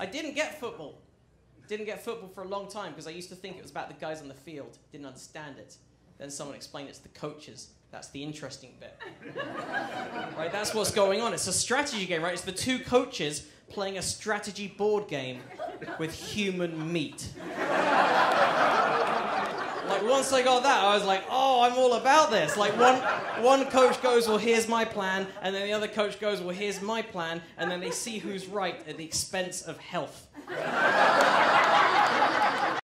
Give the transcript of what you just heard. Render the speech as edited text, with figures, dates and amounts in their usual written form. I didn't get football. Didn't get football for a long time because I used to think it was about the guys on the field. Didn't understand it. Then someone explained it's the coaches. That's the interesting bit. Right, that's what's going on. It's a strategy game, right? It's the two coaches playing a strategy board game with human meat. Like, once I got that, I was like, oh, I'm all about this. Like, one coach goes, well, here's my plan, and then the other coach goes, well, here's my plan, and then they see who's right at the expense of health.